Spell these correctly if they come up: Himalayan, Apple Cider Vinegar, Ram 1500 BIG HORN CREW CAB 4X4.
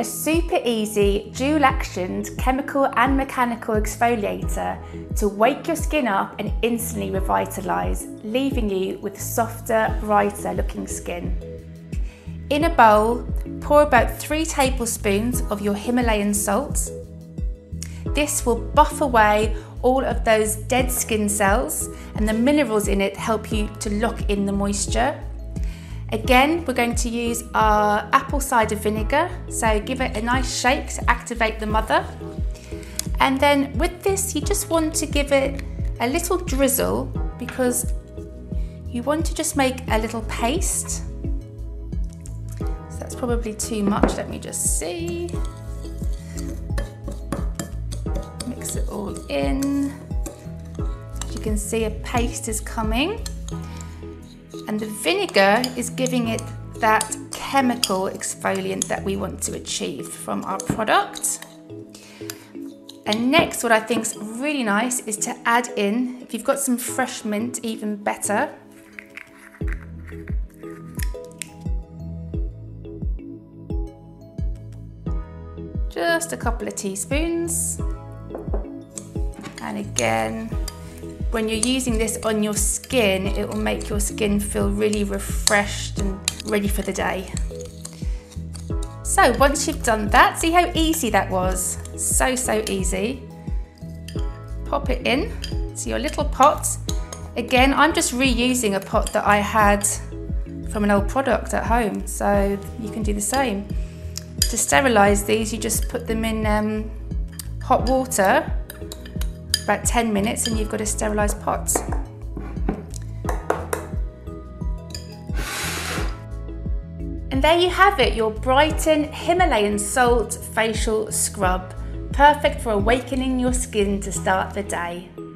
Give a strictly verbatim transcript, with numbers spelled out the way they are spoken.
A super easy dual action chemical and mechanical exfoliator to wake your skin up and instantly revitalise, leaving you with softer, brighter looking skin. In a bowl, pour about three tablespoons of your Himalayan salt. This will buff away all of those dead skin cells, and the minerals in it help you to lock in the moisture. Again, we're going to use our apple cider vinegar, so give it a nice shake to activate the mother. And then with this, you just want to give it a little drizzle because you want to just make a little paste. So that's probably too much, let me just see. Mix it all in. As you can see, a paste is coming. And the vinegar is giving it that chemical exfoliant that we want to achieve from our product. And next, what I think is really nice is to add in, if you've got some fresh mint, even better. Just a couple of teaspoons. And again, when you're using this on your skin, it will make your skin feel really refreshed and ready for the day. So once you've done that, see how easy that was? So, so easy. Pop it in to your little pot. Again, I'm just reusing a pot that I had from an old product at home, so you can do the same. To sterilize these, you just put them in um, hot water about ten minutes, and you've got a sterilised pot. And there you have it, your Brighten Himalayan Salt Facial Scrub, perfect for awakening your skin to start the day.